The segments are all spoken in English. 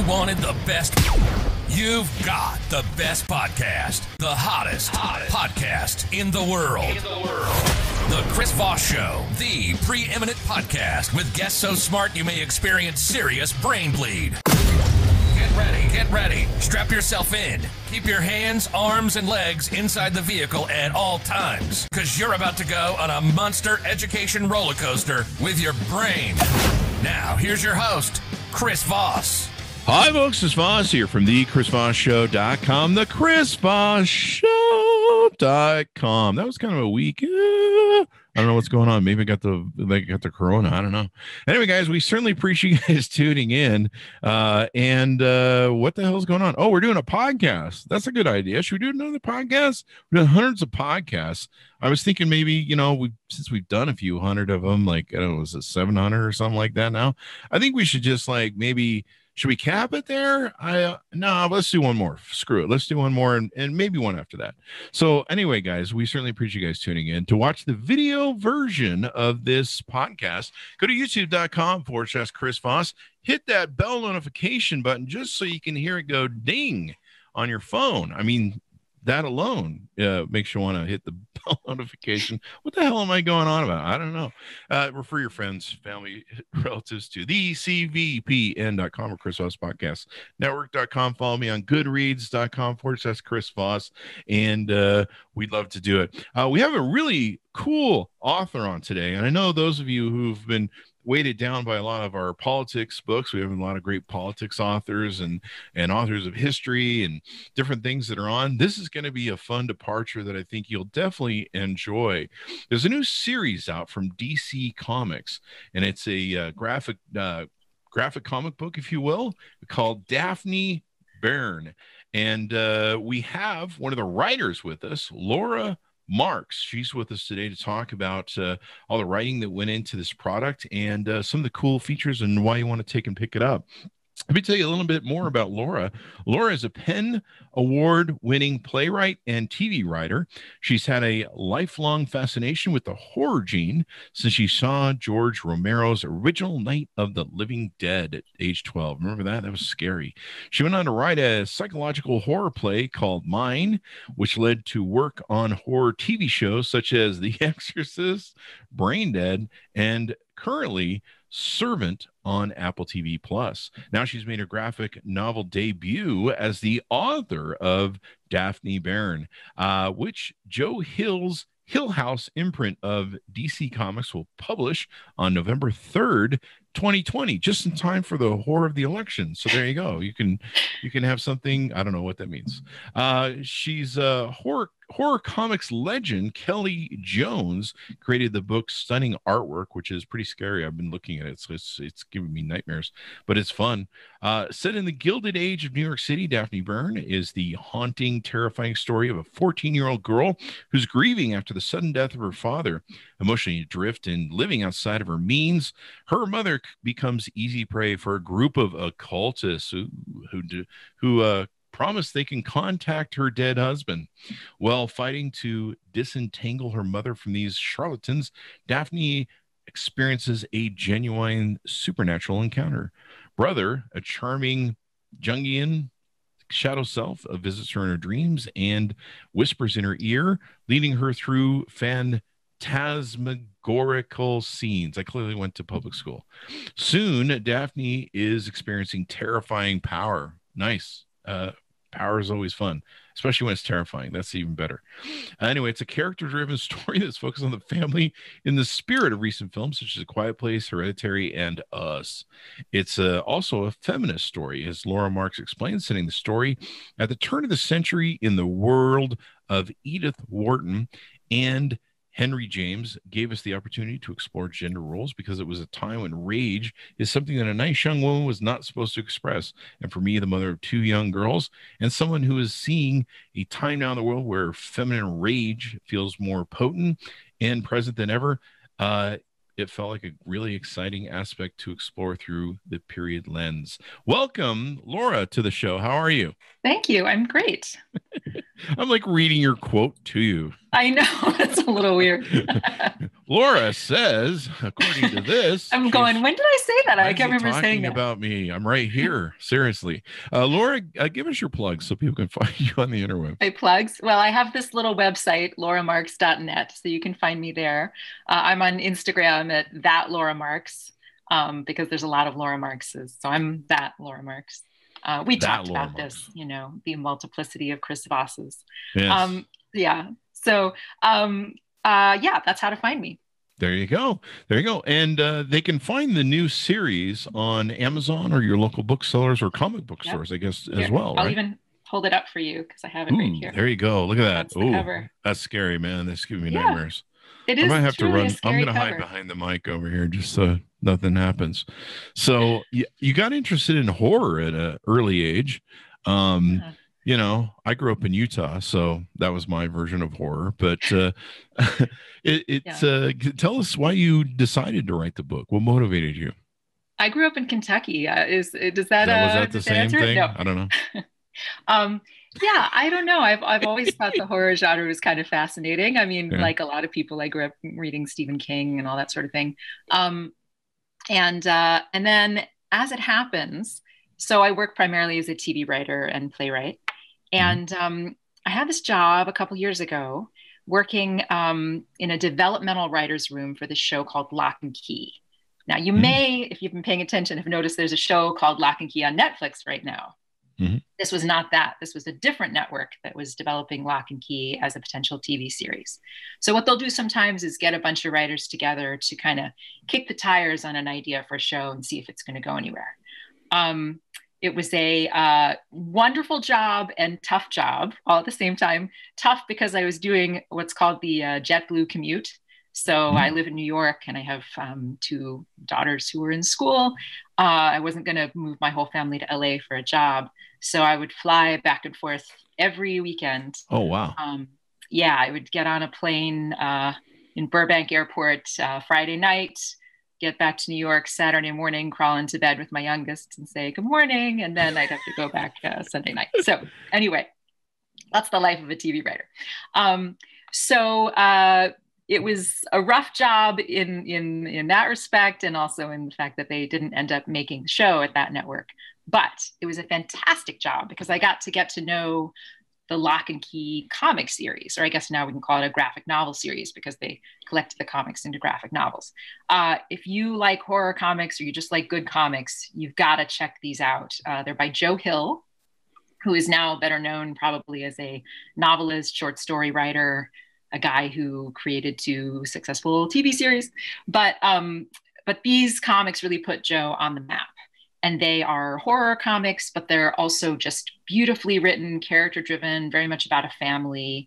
You wanted the best. You've got the best podcast. The hottest podcast in the world. The Chris Voss Show, the preeminent podcast with guests so smart you may experience serious brain bleed. Get ready. Strap yourself in. Keep your hands, arms, and legs inside the vehicle at all times, because you're about to go on a monster education roller coaster with your brain. Now, here's your host, Chris Voss. Hi, folks. It's Voss here from thechrisvossshow.com, thechrisvossshow.com. That was kind of a week. I don't know what's going on. Maybe I got the corona. I don't know. Anyway, guys, we certainly appreciate you guys tuning in. What the hell's going on? Oh, we're doing a podcast. That's a good idea. Should we do another podcast? We've done hundreds of podcasts. I was thinking maybe, you know, since we've done a few hundred of them, like, I don't know, is it 700 or something like that now? I think we should just, like, maybe... Should we cap it there? No, let's do one more. Screw it. Let's do one more and maybe one after that. So anyway, guys, we certainly appreciate you guys tuning in. To watch the video version of this podcast, go to youtube.com/Chris Voss. Hit that bell notification button just so you can hear it go ding on your phone. I mean, that alone makes you want to hit the bell notification. What the hell am I going on about? I don't know. Refer your friends, family, relatives to the CVPN.com or Chris Voss Podcast Network.com. Follow me on Goodreads.com/Chris Voss. And we'd love to do it. We have a really cool author on today. And I know those of you who've been weighted down by a lot of our politics books. We have a lot of great politics authors and authors of history and different things that are on. This is going to be a fun departure that I think you'll definitely enjoy. There's a new series out from DC Comics, and it's a graphic comic book, if you will, called Daphne Byrne. And we have one of the writers with us, Laura Marks. She's with us today to talk about all the writing that went into this product and some of the cool features and why you want to take and pick it up. Let me tell you a little bit more about Laura. Laura is a PEN award-winning playwright and TV writer. She's had a lifelong fascination with the horror gene since she saw George Romero's original Night of the Living Dead at age 12. Remember that? That was scary. She went on to write a psychological horror play called Mine, which led to work on horror TV shows such as The Exorcist, Braindead, and currently Servant on Apple TV Plus. Now she's made her graphic novel debut as the author of Daphne Byrne, which Joe Hill's Hill House imprint of DC Comics will publish on November 3rd, 2020, just in time for the horror of the election. So there you go. You can have something. I don't know what that means. She's a horror comics legend. Kelly Jones created the book's stunning artwork, which is pretty scary. I've been looking at it, so it's giving me nightmares, but it's fun. Set in the Gilded Age of New York City, Daphne Byrne is the haunting, terrifying story of a 14-year-old girl who's grieving after the sudden death of her father. Emotionally adrift and living outside of her means, her mother becomes easy prey for a group of occultists who promise they can contact her dead husband. While fighting to disentangle her mother from these charlatans, Daphne experiences a genuine supernatural encounter. Brother, a charming Jungian shadow self, visits her in her dreams and whispers in her ear, leading her through phantasmagorical scenes. I clearly went to public school. Soon, Daphne is experiencing terrifying power. Nice. Power is always fun, especially when it's terrifying. That's even better. Anyway, it's a character-driven story that's focused on the family in the spirit of recent films such as A Quiet Place, Hereditary, and Us. It's also a feminist story, as Laura Marks explains, setting the story at the turn of the century in the world of Edith Wharton and Henry James gave us the opportunity to explore gender roles because it was a time when rage is something that a nice young woman was not supposed to express. And for me, the mother of two young girls and someone who is seeing a time now in the world where feminine rage feels more potent and present than ever, it felt like a really exciting aspect to explore through the period lens. Welcome, Laura, to the show. How are you? Thank you. I'm great. I'm like reading your quote to you. I know. That's a little weird. Laura says, according to this, I'm going, when did I say that? I can't remember saying that. About me. I'm right here. Seriously. Laura, give us your plugs so people can find you on the interweb. My plugs? Well, I have this little website, LauraMarks.net. So you can find me there. I'm on Instagram at thatLauraMarks because there's a lot of Laura Markses. So I'm thatLauraMarks. We talked about this, you know, the multiplicity of Chris Vosses. Yes. Yeah. So, yeah, that's how to find me. There you go. There you go. And they can find the new series on Amazon or your local booksellers or comic book stores, I guess, as well. I'll even hold it up for you because I have it right here. There you go. Look at that. That's the cover. That's scary, man. That's giving me nightmares. It is. I might have to run. I'm going to hide behind the mic over here just so nothing happens. So you got interested in horror at an early age. Yeah. You know, I grew up in Utah, so that was my version of horror. But tell us why you decided to write the book. What motivated you? I grew up in Kentucky. Was that the same thing? No. I don't know. Yeah, I don't know. I've always thought the horror genre was kind of fascinating. I mean, like a lot of people, I grew up reading Stephen King and all that sort of thing. And then as it happens, so I work primarily as a TV writer and playwright. And I had this job a couple years ago working in a developmental writer's room for this show called Lock and Key. Now you may, if you've been paying attention, have noticed there's a show called Lock and Key on Netflix right now. This was not that. This was a different network that was developing Lock and Key as a potential TV series. So what they'll do sometimes is get a bunch of writers together to kind of kick the tires on an idea for a show and see if it's going to go anywhere. It was a wonderful job and tough job all at the same time. Tough because I was doing what's called the JetBlue commute. So I live in New York and I have two daughters who were in school. I wasn't going to move my whole family to LA for a job. So I would fly back and forth every weekend. Oh, wow. Yeah, I would get on a plane in Burbank Airport Friday night, get back to New York Saturday morning, crawl into bed with my youngest and say, good morning. And then I'd have to go back Sunday night. So anyway, that's the life of a TV writer. It was a rough job in that respect. And also in the fact that they didn't end up making the show at that network, but it was a fantastic job because I got to get to know the Lock and Key comic series, or I guess now we can call it a graphic novel series because they collected the comics into graphic novels. If you like horror comics or you just like good comics, you've got to check these out. They're by Joe Hill, who is now better known probably as a novelist, short story writer, a guy who created two successful TV series. But these comics really put Joe on the map. And they are horror comics, but they're also just beautifully written, character-driven, very much about a family,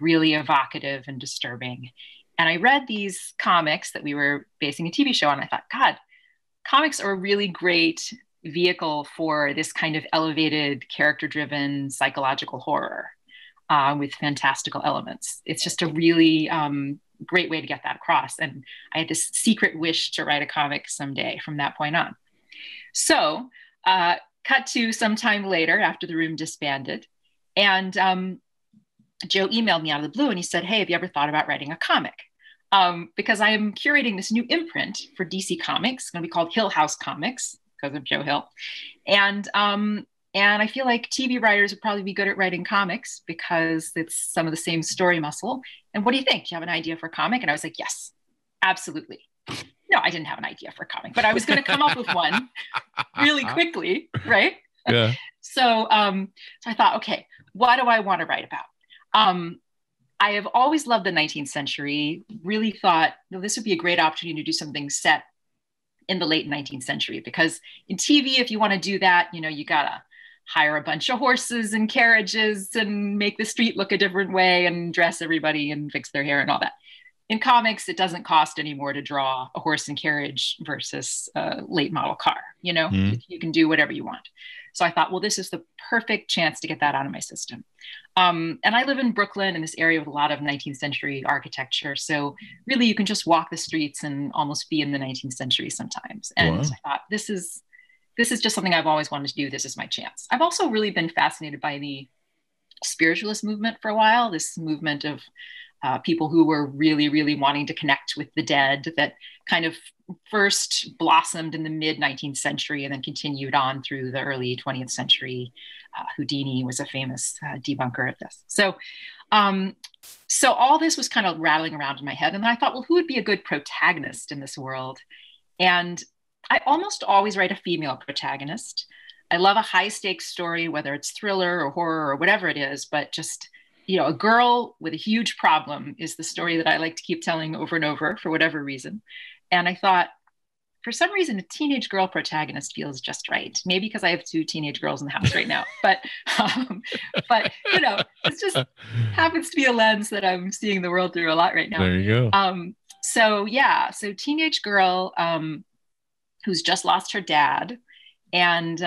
really evocative and disturbing. And I read these comics that we were basing a TV show on. I thought, God, comics are a really great vehicle for this kind of elevated, character-driven, psychological horror with fantastical elements. It's just a really great way to get that across. And I had this secret wish to write a comic someday from that point on. So cut to sometime later after the room disbanded, and Joe emailed me out of the blue and he said, hey, have you ever thought about writing a comic? Because I am curating this new imprint for DC Comics. It's going to be called Hill House Comics because of Joe Hill. And I feel like TV writers would probably be good at writing comics because it's some of the same story muscle. And what do you think? Do you have an idea for a comic? And I was like, yes, absolutely. No, I didn't have an idea for a comic, but I was going to come up with one really quickly, right? Yeah. So I thought, okay, what do I want to write about? I have always loved the 19th century, really thought, you know, this would be a great opportunity to do something set in the late 19th century, because in TV, if you want to do that, you know, you got to hire a bunch of horses and carriages and make the street look a different way and dress everybody and fix their hair and all that. In comics, it doesn't cost any more to draw a horse and carriage versus a late model car. You know, you can do whatever you want. So I thought, well, this is the perfect chance to get that out of my system. And I live in Brooklyn in this area with a lot of 19th century architecture. So really, you can just walk the streets and almost be in the 19th century sometimes. And wow. I thought, this is just something I've always wanted to do. This is my chance. I've also really been fascinated by the spiritualist movement for a while, this movement of people who were really, really wanting to connect with the dead that kind of first blossomed in the mid-19th century and then continued on through the early 20th century. Houdini was a famous debunker of this. So, so all this was kind of rattling around in my head. And then I thought, well, who would be a good protagonist in this world? And I almost always write a female protagonist. I love a high stakes story, whether it's thriller or horror or whatever it is, but just, you know, a girl with a huge problem is the story that I like to keep telling over and over for whatever reason. And I thought, for some reason, a teenage girl protagonist feels just right. Maybe because I have two teenage girls in the house right now, but you know, it just happens to be a lens that I'm seeing the world through a lot right now. There you go. So yeah, so teenage girl who's just lost her dad, and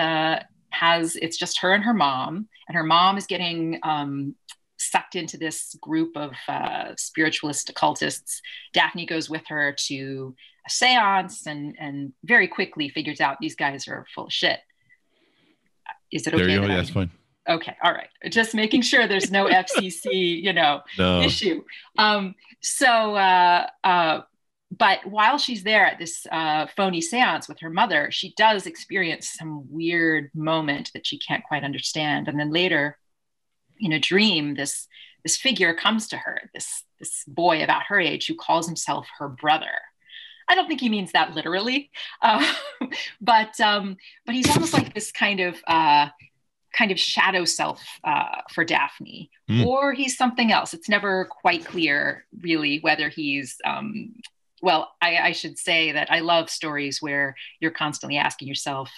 it's just her and her mom is getting sucked into this group of spiritualist occultists. Daphne goes with her to a seance and very quickly figures out these guys are full of shit. Is it okay? There you go. Yeah, that's fine. Okay. All right. Just making sure there's no FCC, you know, issue. But while she's there at this phony seance with her mother, she does experience some weird moment that she can't quite understand. And then later in a dream, this figure comes to her, this boy about her age who calls himself her brother. I don't think he means that literally, but he's almost like this kind of shadow self for Daphne, or he's something else. It's never quite clear really whether he's, well, I should say that I love stories where you're constantly asking yourself,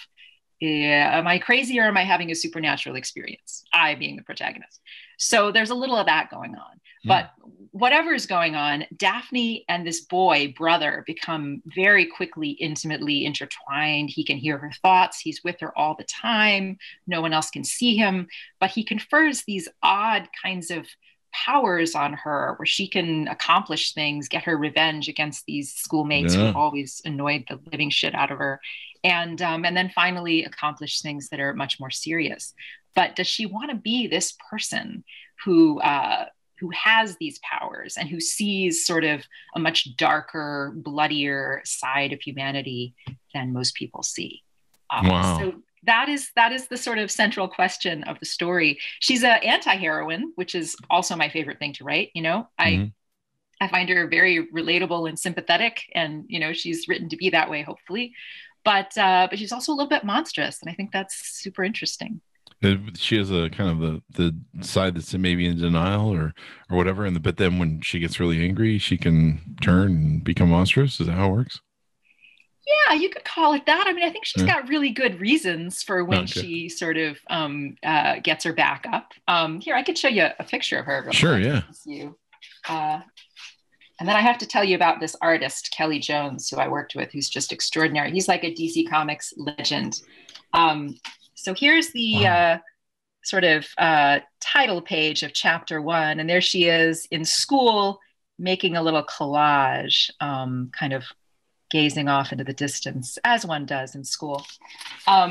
yeah, am I crazy or am I having a supernatural experience? I being the protagonist. So there's a little of that going on. But whatever is going on, Daphne and this boy, brother, become very quickly intimately intertwined. He can hear her thoughts. He's with her all the time. No one else can see him. But he confers these odd kinds of powers on her where she can accomplish things, get her revenge against these schoolmates who always annoyed the living shit out of her. And then finally accomplish things that are much more serious. But does she want to be this person who has these powers and who sees sort of a much darker, bloodier side of humanity than most people see? Wow. So that is the sort of central question of the story. She's an anti-heroine, which is also my favorite thing to write. You know, I find her very relatable and sympathetic, and you know, she's written to be that way, hopefully. But she's also a little bit monstrous, and I think that's super interesting. She has a kind of the side that's maybe in denial or whatever, but then when she gets really angry, she can turn and become monstrous. Is that how it works? Yeah, you could call it that. I mean, I think she's got really good reasons for when she sort of gets her back up. Here, I could show you a picture of her. Sure, yeah. And then I have to tell you about this artist, Kelly Jones, who I worked with, who's just extraordinary. He's like a DC Comics legend. So here's the title page of chapter 1. And there she is in school, making a little collage, kind of gazing off into the distance, as one does in school. You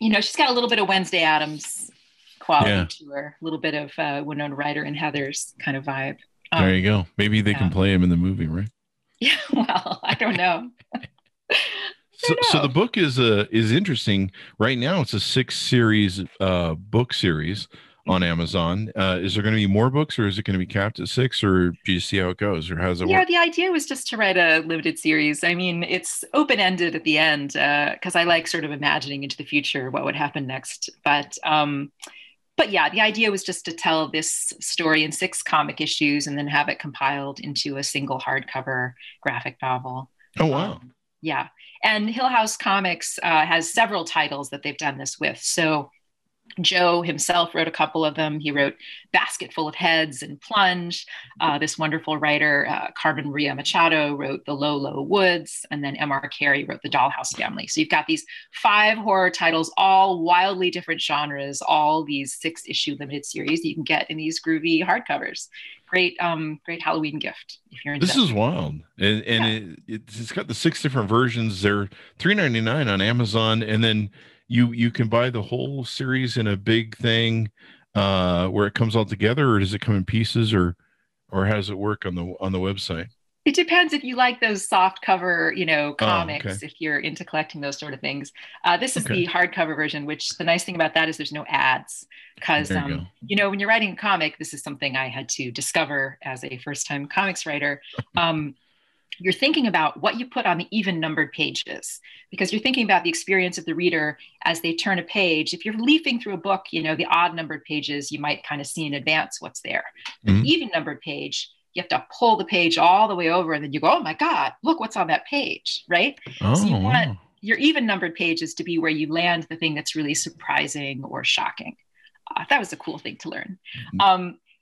know, she's got a little bit of Wednesday Addams quality to her, a little bit of Winona Ryder and Heather's kind of vibe. There you go. Maybe they can play him in the movie, right? Yeah. Well, I don't know. So the book is interesting. Right now, it's a 6-series book series on Amazon. Is there going to be more books, or is it going to be capped at 6, or do you see how it goes, or how's it work? Yeah, the idea was just to write a limited series. I mean, it's open-ended at the end because I like sort of imagining into the future what would happen next. But yeah, the idea was just to tell this story in 6 comic issues and then have it compiled into a single hardcover graphic novel. Oh, wow. Yeah. And Hill House Comics has several titles that they've done this with. So Joe himself wrote a couple of them. He wrote Basketful of Heads and Plunge. This wonderful writer, Carmen Maria Machado, wrote The Low, Low Woods. And then M.R. Carey wrote The Dollhouse Family. So you've got these 5 horror titles, all wildly different genres, all these 6-issue limited series that you can get in these groovy hardcovers. Great, great Halloween gift if you're into this. Is wild, and it's got the 6 different versions. They're $3.99 on Amazon, and then you can buy the whole series in a big thing where it comes all together, or does it come in pieces, or how does it work on the website? It depends if you like those soft cover, you know, comics, if you're into collecting those sort of things. This is the hardcover version, which the nice thing about that is there's no ads, because, you know, when you're writing a comic, this is something I had to discover as a first-time comics writer. You're thinking about what you put on the even numbered pages, because you're thinking about the experience of the reader as they turn a page. If you're leafing through a book, you know, the odd numbered pages, you might kind of see in advance what's there. The even numbered page, you have to pull the page all the way over, and then you go, oh my God, look what's on that page, right? So you want your even numbered pages to be where you land the thing that's really surprising or shocking. That was a cool thing to learn.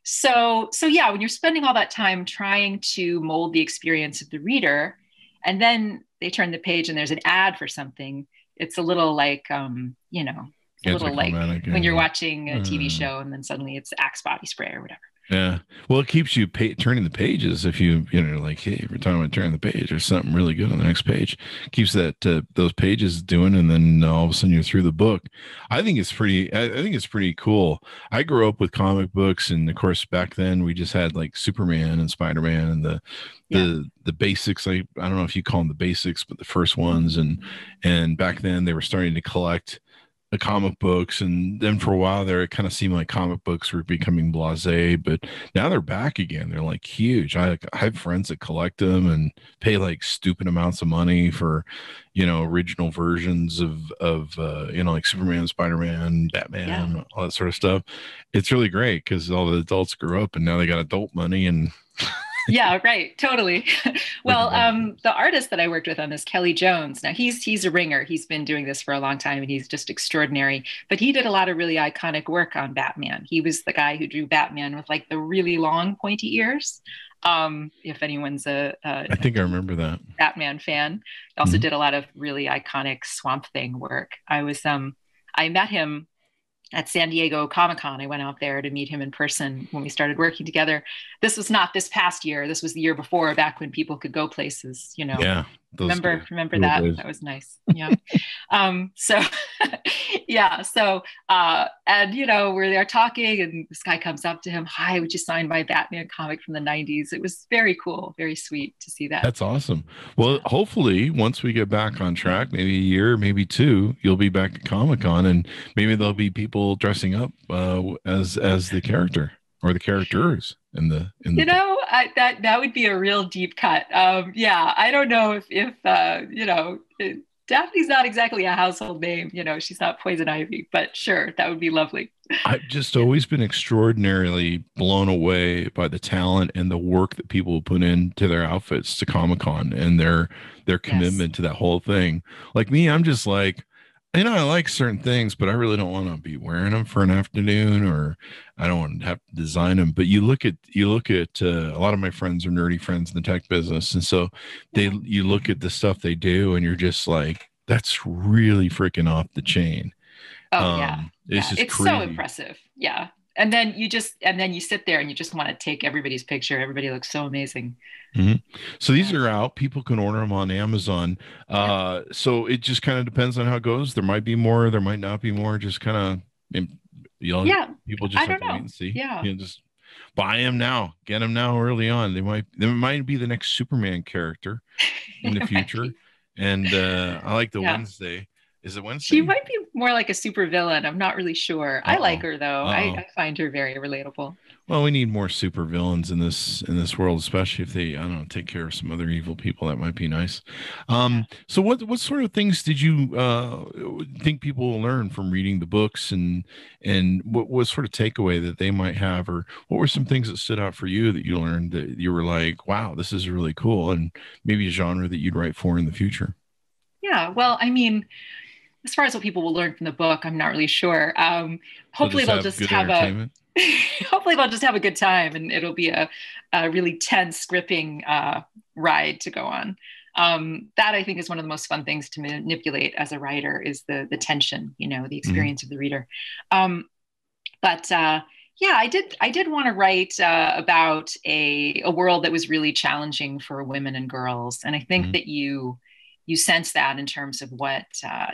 So yeah, when you're spending all that time trying to mold the experience of the reader, and then they turn the page and there's an ad for something, it's a little like, you know, it's a little like when you're watching a TV show and then suddenly it's Axe body spray or whatever. Yeah. Well, it keeps you turning the pages. If you, you know, like, hey, every time I turn the page, there's something really good on the next page. Keeps that, those pages doing. And then all of a sudden you're through the book. I think it's pretty, I think it's pretty cool. I grew up with comic books. And of course, back then we just had like Superman and Spider-Man and the basics. I don't know if you call them the basics, but the first ones. And back then they were starting to collect the comic books, and then for a while there it kind of seemed like comic books were becoming blasé, but now they're back again. They're like huge. I have friends that collect them and pay like stupid amounts of money for, you know, original versions of you know, like Superman, Spider-Man, Batman, all that sort of stuff. It's really great because all the adults grew up and now they got adult money and Well, the artist that I worked with on this, Kelly Jones, now he's a ringer. He's been doing this for a long time and he's just extraordinary, but he did a lot of really iconic work on Batman. He was the guy who drew Batman with like the really long pointy ears. If anyone's a I think I remember that Batman fan, he also did a lot of really iconic Swamp Thing work. I met him at San Diego Comic-Con. I went out there to meet him in person when we started working together. This was not this past year. This was the year before, back when people could go places, you know. Yeah. Remember that? Days. That was nice. Yeah. And, you know, we're there talking and this guy comes up to him. Hi, would you sign my Batman comic from the 90s? It was very cool. Very sweet to see that. That's awesome. Well, hopefully once we get back on track, maybe a year, maybe two, you'll be back at Comic-Con and maybe there'll be people dressing up as the character or the characters in the you know, that would be a real deep cut. Yeah, I don't know if you know, Daphne's not exactly a household name, you know, she's not Poison Ivy, but sure, that would be lovely. I've just always been extraordinarily blown away by the talent and the work that people put into their outfits to Comic-Con and their commitment to that whole thing. Like me, I'm just like, you know, I like certain things, but I really don't want to be wearing them for an afternoon, or I don't want to have to design them. But you look at a lot of my friends are nerdy friends in the tech business. And so you look at the stuff they do and you're just like, that's really freaking off the chain. It's crazy. So impressive. Yeah. And then you sit there and you just want to take everybody's picture. Everybody looks so amazing. So these are out. People can order them on Amazon. So it just kind of depends on how it goes. There might be more. There might not be more. Just kind of, you know, people just have to wait and see. Yeah. You know, just buy them now. Get them now early on. They might be the next Superman character in the future. And I like the Wednesday. Is it Wednesday? She might be more like a super villain. I'm not really sure. I like her though. I find her very relatable. Well, we need more super villains in this world, especially if they, I don't know, take care of some other evil people. That might be nice. So what sort of things did you think people will learn from reading the books, and what sort of takeaway that they might have, or what were some things that stood out for you that you learned that you were like, wow, this is really cool, and maybe a genre that you'd write for in the future? Yeah, well, I mean, as far as what people will learn from the book, I'm not really sure. Hopefully they'll just have a good time, and it'll be a really tense, gripping ride to go on. That I think is one of the most fun things to manipulate as a writer, is the tension, you know, the experience of the reader. I did want to write about a world that was really challenging for women and girls, and I think that you you sense that in terms of what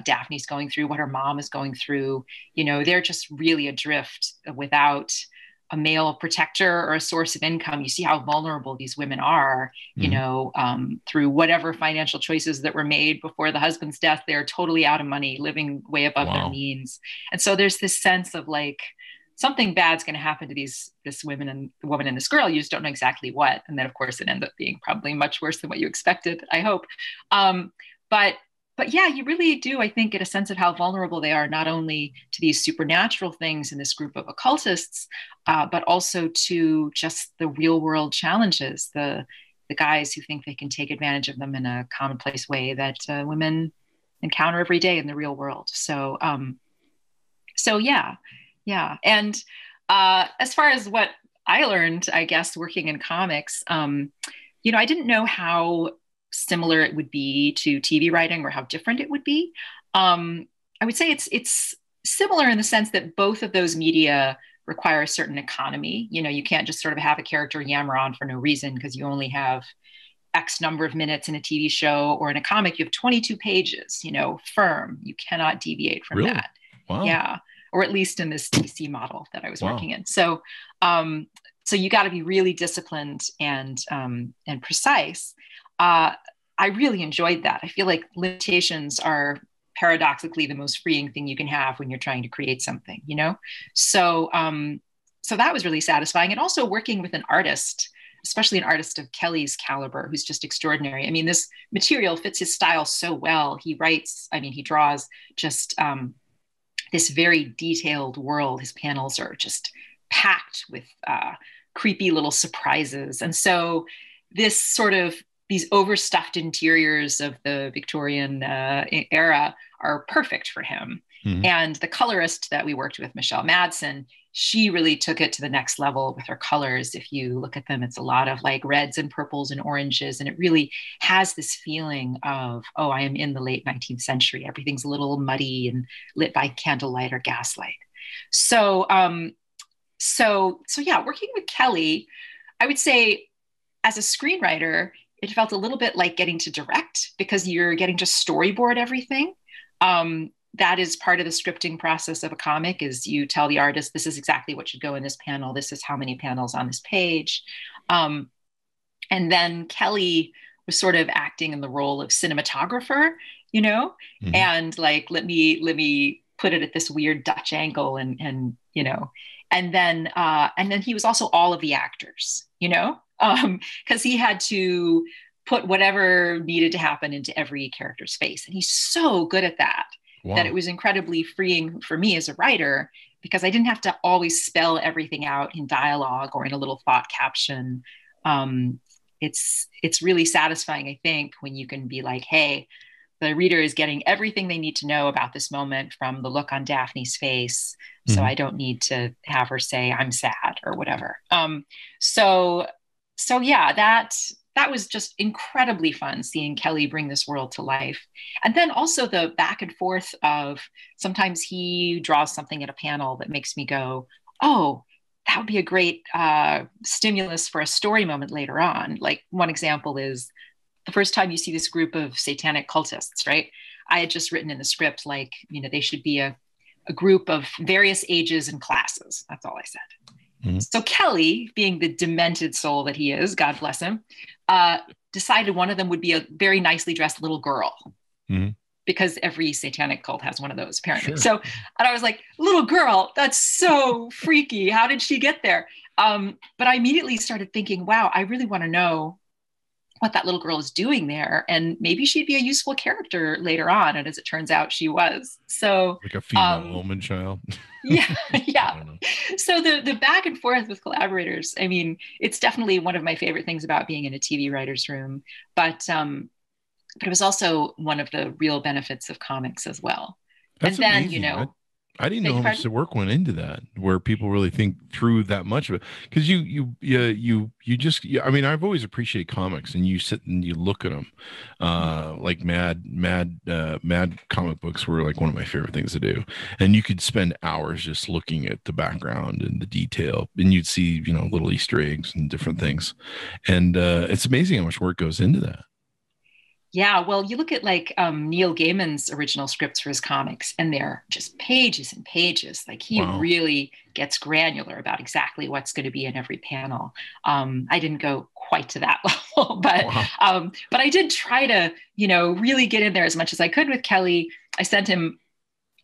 Daphne's going through, what her mom is going through. You know, they're just really adrift without a male protector or a source of income. You see how vulnerable these women are, you know, through whatever financial choices that were made before the husband's death. They're totally out of money, living way above their means. And so there's this sense of like, something bad's going to happen to this woman and this girl. You just don't know exactly what. And then of course it ends up being probably much worse than what you expected, I hope. But yeah, you really do, I think, get a sense of how vulnerable they are, not only to these supernatural things in this group of occultists, but also to just the real world challenges, the guys who think they can take advantage of them in a commonplace way that women encounter every day in the real world. So, yeah. And as far as what I learned, I guess, working in comics, you know, I didn't know how similar it would be to TV writing or how different it would be. I would say it's similar in the sense that both of those media require a certain economy. You know, you can't just sort of have a character yammer on for no reason because you only have X number of minutes in a TV show, or in a comic, you have 22 pages, you know, firm. You cannot deviate from that. Wow. Yeah. Or at least in this DC model that I was working in. So, so you got to be really disciplined and precise. I really enjoyed that. I feel like limitations are paradoxically the most freeing thing you can have when you're trying to create something, you know? So, so that was really satisfying. And also working with an artist, especially an artist of Kelly's caliber, who's just extraordinary. I mean, this material fits his style so well. He writes, I mean, he draws just, this very detailed world. His panels are just packed with creepy little surprises. And so this sort of, these overstuffed interiors of the Victorian era are perfect for him. Mm-hmm. And the colorist that we worked with, Michelle Madsen, she really took it to the next level with her colors. If you look at them, it's a lot of like reds and purples and oranges. And it really has this feeling of, oh, I am in the late 19th century. Everything's a little muddy and lit by candlelight or gaslight. So, so yeah, working with Kelly, I would say as a screenwriter, it felt a little bit like getting to direct, because you're getting to storyboard everything. That is part of the scripting process of a comic, is you tell the artist, this is exactly what should go in this panel. This is how many panels on this page. And then Kelly was sort of acting in the role of cinematographer, you know, and like, let me put it at this weird Dutch angle and, you know, and then he was also all of the actors, you know, cause he had to put whatever needed to happen into every character's face. And he's so good at that. Wow. That it was incredibly freeing for me as a writer, because I didn't have to always spell everything out in dialogue or in a little thought caption. It's really satisfying, I think, when you can be like, hey, the reader is getting everything they need to know about this moment from the look on Daphne's face. Mm-hmm. So I don't need to have her say I'm sad or whatever. So yeah, that was just incredibly fun, seeing Kelly bring this world to life. And then also the back and forth of, sometimes he draws something at a panel that makes me go, oh, that would be a great stimulus for a story moment later on. Like one example is the first time you see this group of satanic cultists, right? I had just written in the script, like, you know, they should be a group of various ages and classes. That's all I said. Mm-hmm. So Kelly, being the demented soul that he is, God bless him, decided one of them would be a very nicely dressed little girl, because every satanic cult has one of those, apparently. Sure. So, and I was like, little girl, that's so freaky. How did she get there? But I immediately started thinking, wow, I really want to know what that little girl is doing there. And maybe she'd be a useful character later on. And as it turns out, she was. So like a female woman child. Yeah. Yeah. So the back and forth with collaborators, I mean, it's definitely one of my favorite things about being in a TV writer's room, but it was also one of the real benefits of comics as well. That's amazing. You know, I didn't know how much the work went into that, where people really think through that much of it. Cause you just, I mean, I've always appreciated comics, and you sit and you look at them, like mad comic books were like one of my favorite things to do. And you could spend hours just looking at the background and the detail, and you'd see, you know, little Easter eggs and different things. And, it's amazing how much work goes into that. Yeah, well, you look at like Neil Gaiman's original scripts for his comics, and they're just pages and pages. Like he really gets granular about exactly what's going to be in every panel. I didn't go quite to that level, but but I did try to, you know, really get in there as much as I could with Kelly. I sent him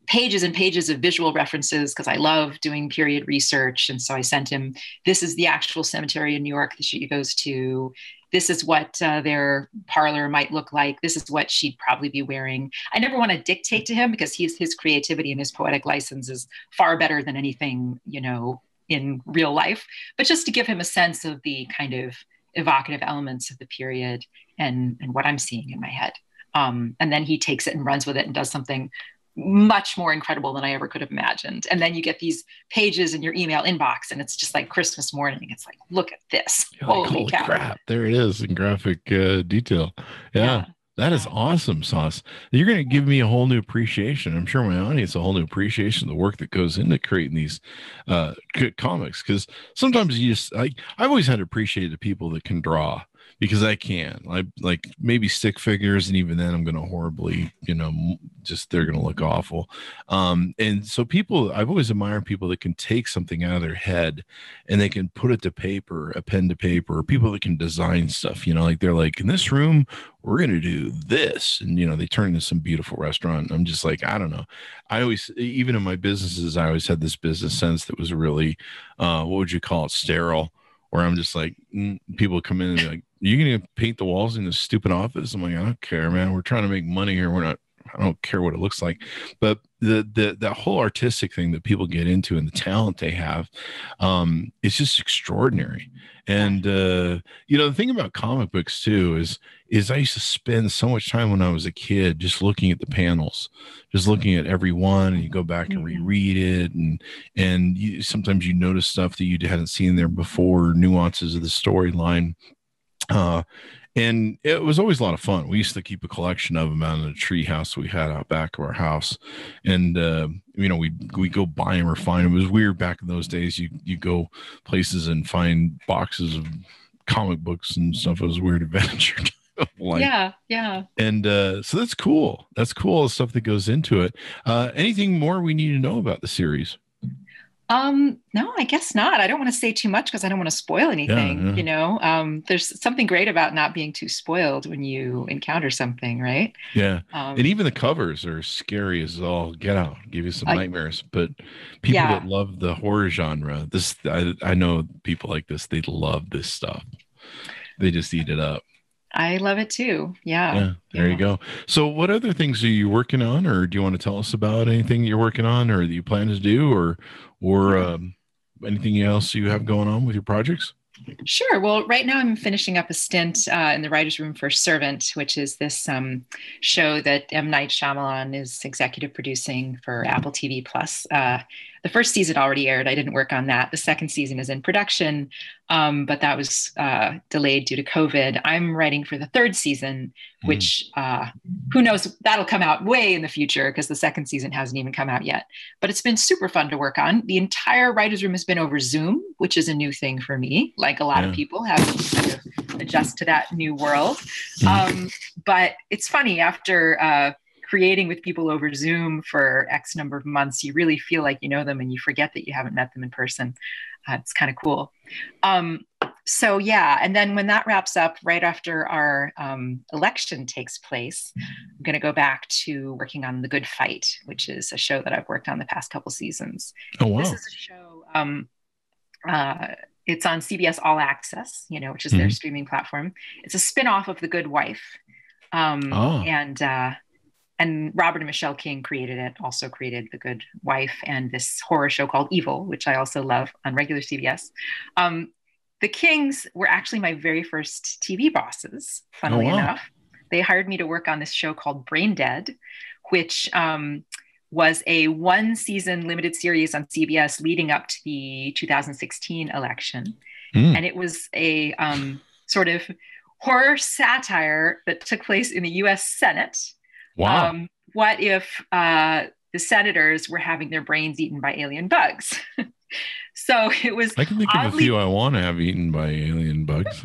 pages and pages of visual references because I love doing period research. And so I sent him, this is the actual cemetery in New York that she goes to. This is what their parlor might look like. This is what she'd probably be wearing. I never want to dictate to him because his creativity and his poetic license is far better than anything, you know, in real life, but just to give him a sense of the kind of evocative elements of the period and what I'm seeing in my head. And then he takes it and runs with it and does something much more incredible than I ever could have imagined. And then you get these pages in your email inbox and it's just like Christmas morning. It's like, look at this. Like, holy crap. There it is in graphic detail. Yeah. That is awesome, Sauce. You're going to give me a whole new appreciation. I'm sure my audience, a whole new appreciation of the work that goes into creating these good comics. Because sometimes you just, I've always had to appreciate the people that can draw. Because I can, like maybe stick figures, and even then I'm going to horribly, you know, just they're going to look awful. And so people, I've always admired people that can take something out of their head and they can put it to paper, a pen to paper, or people that can design stuff, you know, like they're like, in this room, we're going to do this. And, you know, they turn into some beautiful restaurant. I'm just like, I don't know. I always, even in my businesses, I always had this business sense that was really, what would you call it? Sterile. Where I'm just like, people come in and be like, you're going to paint the walls in this stupid office? I'm like, I don't care, man. We're trying to make money here. We're not, I don't care what it looks like. But that whole artistic thing that people get into and the talent they have, it's just extraordinary. And, you know, the thing about comic books too is I used to spend so much time when I was a kid, just looking at the panels, just looking at every one, and you go back and reread it. And you, sometimes you notice stuff that you hadn't seen there before, nuances of the storyline. And it was always a lot of fun. We used to keep a collection of them out in the tree house we had out back of our house. And, you know, we go buy them or find them. It was weird back in those days. You go places and find boxes of comic books and stuff. It was a weird adventure. Like, yeah. And so that's cool. That's cool. The stuff that goes into it. Anything more we need to know about the series? No, I guess not. I don't want to say too much because I don't want to spoil anything, you know, there's something great about not being too spoiled when you encounter something, right? Yeah. And even the covers are scary as all get out, give you some nightmares, but people that love the horror genre, this, I know people like this, they love this stuff. They just eat it up. I love it too. Yeah. There you go. So what other things are you working on, or do you want to tell us about anything you're working on or that you plan to do, or anything else you have going on with your projects? Sure. Well, right now I'm finishing up a stint in the writer's room for Servant, which is this show that M. Night Shyamalan is executive producing for Apple TV Plus. The first season already aired. I didn't work on that. The second season is in production, but that was delayed due to COVID. I'm writing for the third season, which who knows, that'll come out way in the future because the second season hasn't even come out yet. But it's been super fun to work on. The entire writer's room has been over Zoom, which is a new thing for me. Like a lot of people have to kind of adjust to that new world. But it's funny, after creating with people over Zoom for X number of months, you really feel like you know them and you forget that you haven't met them in person. It's kind of cool. So yeah, and then when that wraps up, right after our election takes place, I'm going to go back to working on The Good Fight, which is a show that I've worked on the past couple seasons. Oh, wow. This is a show, it's on CBS All Access, you know, which is their streaming platform. It's a spinoff of The Good Wife. And Robert and Michelle King created it, also created The Good Wife and this horror show called Evil, which I also love on regular CBS. The Kings were actually my very first TV bosses, funnily enough. They hired me to work on this show called Brain Dead, which was a one-season limited series on CBS leading up to the 2016 election. And it was a sort of horror satire that took place in the US Senate. Wow. What if the senators were having their brains eaten by alien bugs? So it was. I can think of a few I want to have eaten by alien bugs.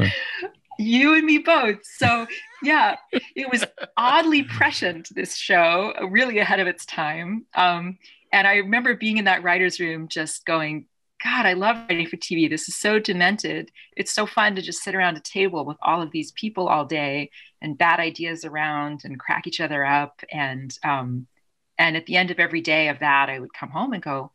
You and me both. So yeah, it was oddly prescient, this show, really ahead of its time. And I remember being in that writer's room just going, God, I love writing for TV. This is so demented. It's so fun to just sit around a table with all of these people all day and bat ideas around and crack each other up. And at the end of every day of that, I would come home and go,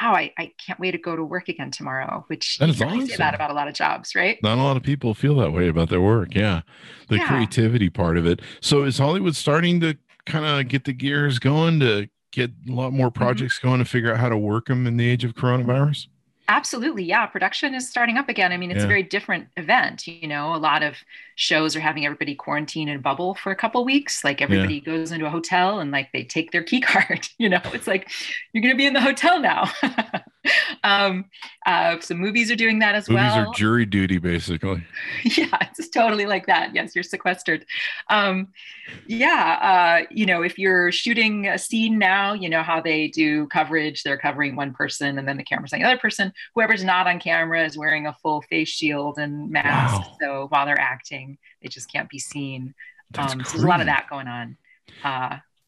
wow, I can't wait to go to work again tomorrow, which that is awesome. Say that about a lot of jobs, right? Not a lot of people feel that way about their work. Yeah. The creativity part of it. So is Hollywood starting to kind of get the gears going to get a lot more projects going to figure out how to work them in the age of coronavirus? Absolutely. Yeah. Production is starting up again. I mean, it's a very different event. You know, a lot of shows are having everybody quarantine and bubble for a couple of weeks. Like everybody goes into a hotel and like they take their key card, you know, it's like, you're going to be in the hotel now. So movies are doing that as well. Movies are jury duty, basically. Yeah. It's totally like that. Yes. You're sequestered. You know, if you're shooting a scene now, you know how they do coverage, they're covering one person and then the camera's on the other person. Whoever's not on camera is wearing a full face shield and mask. Wow. So while they're acting, they just can't be seen. So there's a lot of that going on.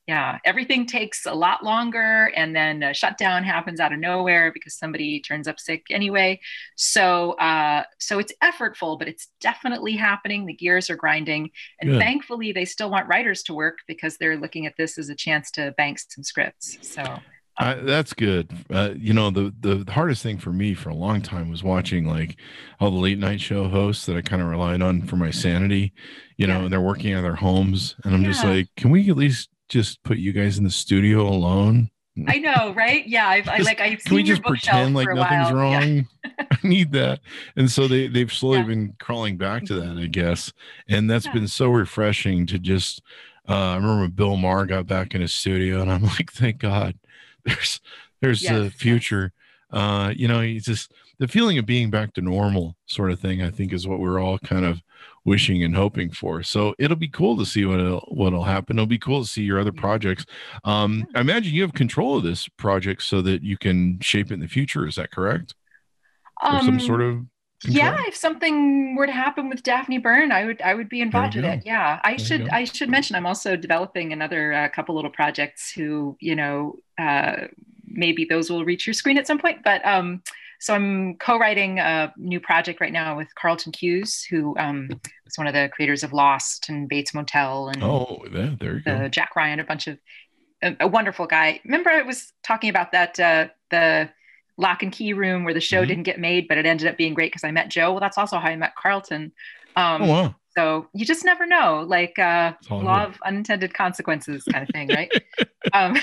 Yeah, everything takes a lot longer, and then a shutdown happens out of nowhere because somebody turns up sick anyway. So, so it's effortful, but it's definitely happening. The gears are grinding, and thankfully, they still want writers to work because they're looking at this as a chance to bank some scripts. So. That's good. You know, the hardest thing for me for a long time was watching like all the late night show hosts that I kind of relied on for my sanity, you know, and they're working out of their homes. And I'm just like, can we at least just put you guys in the studio alone? I know, right? Yeah. I've seen your bookshelf for a while. Can we just pretend like nothing's wrong? Yeah. I need that. And so they've slowly been crawling back to that, I guess. And that's been so refreshing to just, I remember Bill Maher got back in his studio and I'm like, thank God. There's the future. You know, it's just the feeling of being back to normal sort of thing, I think, is what we're all kind of wishing and hoping for. So it'll be cool to see what'll happen. It'll be cool to see your other projects. I imagine you have control of this project so that you can shape it in the future. Is that correct? Or some sort of control? Yeah, if something were to happen with Daphne Byrne, I would be involved with it. Yeah, I should mention I'm also developing another couple little projects who, you know, maybe those will reach your screen at some point. But so I'm co-writing a new project right now with Carlton Cuse, who was one of the creators of Lost and Bates Motel and Jack Ryan, a bunch of a wonderful guy. Remember, I was talking about that the lock and key room where the show didn't get made, but it ended up being great because I met Joe. Well, that's also how I met Carlton. So you just never know, like law of unintended consequences kind of thing, right? The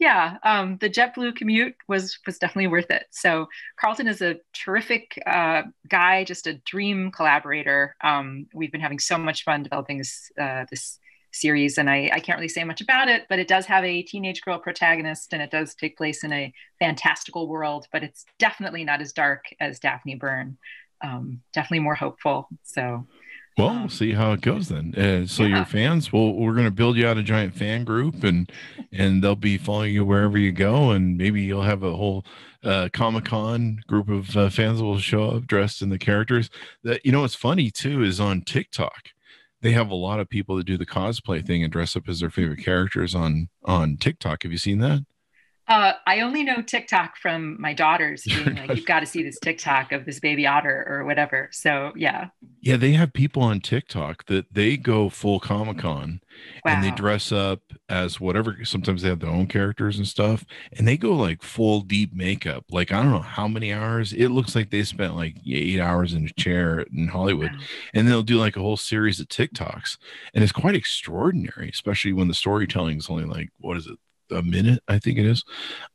JetBlue commute was definitely worth it. So Carlton is a terrific guy, just a dream collaborator. We've been having so much fun developing this series, and I can't really say much about it, but it does have a teenage girl protagonist, and it does take place in a fantastical world, but it's definitely not as dark as Daphne Byrne. Definitely more hopeful. So. Well, we'll see how it goes then. Your fans, we're going to build you out a giant fan group, and they'll be following you wherever you go. And maybe you'll have a whole Comic-Con group of fans that will show up dressed in the characters. That, you know, what's funny too is on TikTok, they have a lot of people that do the cosplay thing and dress up as their favorite characters on TikTok. Have you seen that? I only know TikTok from my daughters being like, you've got to see this TikTok of this baby otter or whatever. So, yeah. Yeah, they have people on TikTok that they go full Comic-Con and they dress up as whatever. Sometimes they have their own characters and stuff. And they go like full deep makeup. Like, I don't know how many hours. It looks like they spent like 8 hours in a chair in Hollywood. Wow. And they'll do like a whole series of TikToks. And it's quite extraordinary, especially when the storytelling is only like, what is it? A minute, I think it is.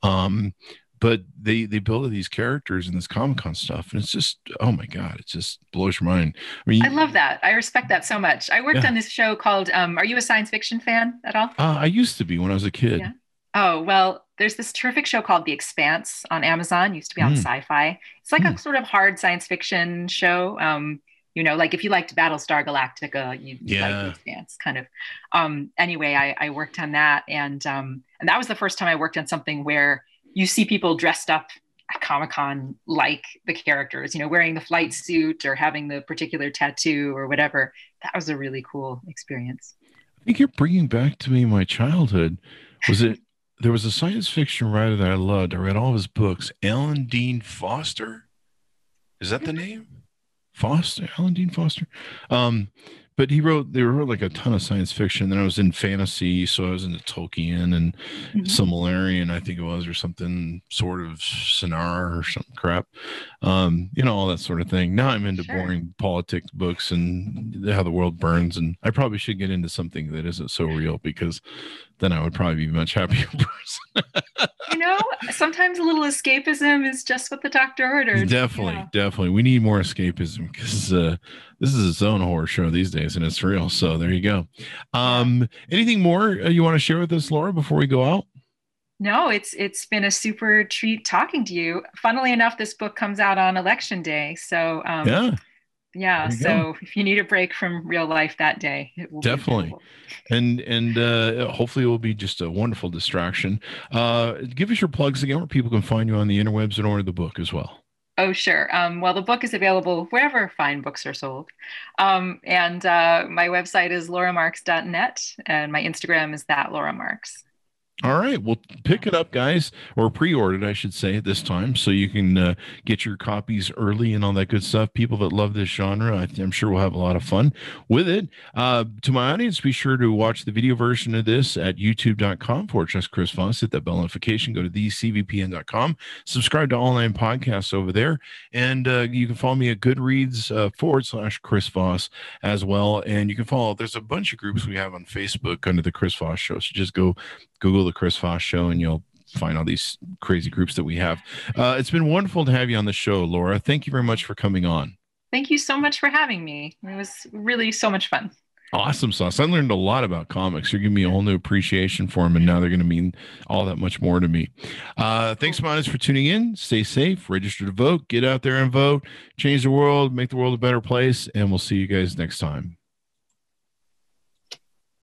But they build these characters in this Comic-Con stuff, and it's just, oh my God, it just blows your mind. I mean, I love that. I respect that so much. I worked on this show called are you a science fiction fan at all? I used to be when I was a kid. Yeah. Oh, well, there's this terrific show called The Expanse on Amazon. It used to be on Sci-Fi. It's like a sort of hard science fiction show. You know, like if you liked Battlestar Galactica, you'd like The Expanse, kind of. Anyway, I worked on that. And that was the first time I worked on something where you see people dressed up Comic-Con like the characters, you know, wearing the flight suit or having the particular tattoo or whatever. That was a really cool experience. I think you're bringing back to me my childhood. Was it, there was a science fiction writer that I loved. I read all of his books. Alan Dean Foster. Is that the name? Foster, Alan Dean Foster. But they wrote like a ton of science fiction. Then I was in fantasy, so I was into Tolkien and Silmarillion, I think it was, or something, sort of Sinar or some crap, you know, all that sort of thing. Now I'm into boring politics books and how the world burns, and I probably should get into something that isn't so real, because then I would probably be a much happier person. You know, sometimes a little escapism is just what the doctor ordered. Definitely, definitely. We need more escapism, because this is its own horror show these days, and it's real. So there you go. Anything more you want to share with us, Laura, before we go out? No, it's been a super treat talking to you. Funnily enough, this book comes out on Election Day. So yeah, so if you need a break from real life that day, it will definitely be and hopefully it will be just a wonderful distraction. Give us your plugs again, where people can find you on the interwebs and order the book as well. Oh, sure. Well, the book is available wherever fine books are sold. And my website is LauraMarks.net, and my Instagram is thatLauraMarks. All right. Well, pick it up, guys, or pre-ordered, I should say, at this time, so you can get your copies early and all that good stuff. People that love this genre, I'm sure we'll have a lot of fun with it. To my audience, be sure to watch the video version of this at youtube.com/Chris Voss. Hit that bell notification. Go to thecvpn.com. Subscribe to all 9 podcasts over there. And you can follow me at Goodreads /Chris Voss as well. And you can follow, there's a bunch of groups we have on Facebook under The Chris Voss Show. So just go Google The Chris Voss Show and you'll find all these crazy groups that we have. It's been wonderful to have you on the show, Laura. Thank you very much for coming on. Thank you so much for having me. It was really so much fun. Awesome sauce. I learned a lot about comics. You're giving me a whole new appreciation for them, and now they're going to mean all that much more to me. Thanks, Monis, for tuning in. Stay safe, register to vote, get out there and vote, change the world, make the world a better place, and we'll see you guys next time.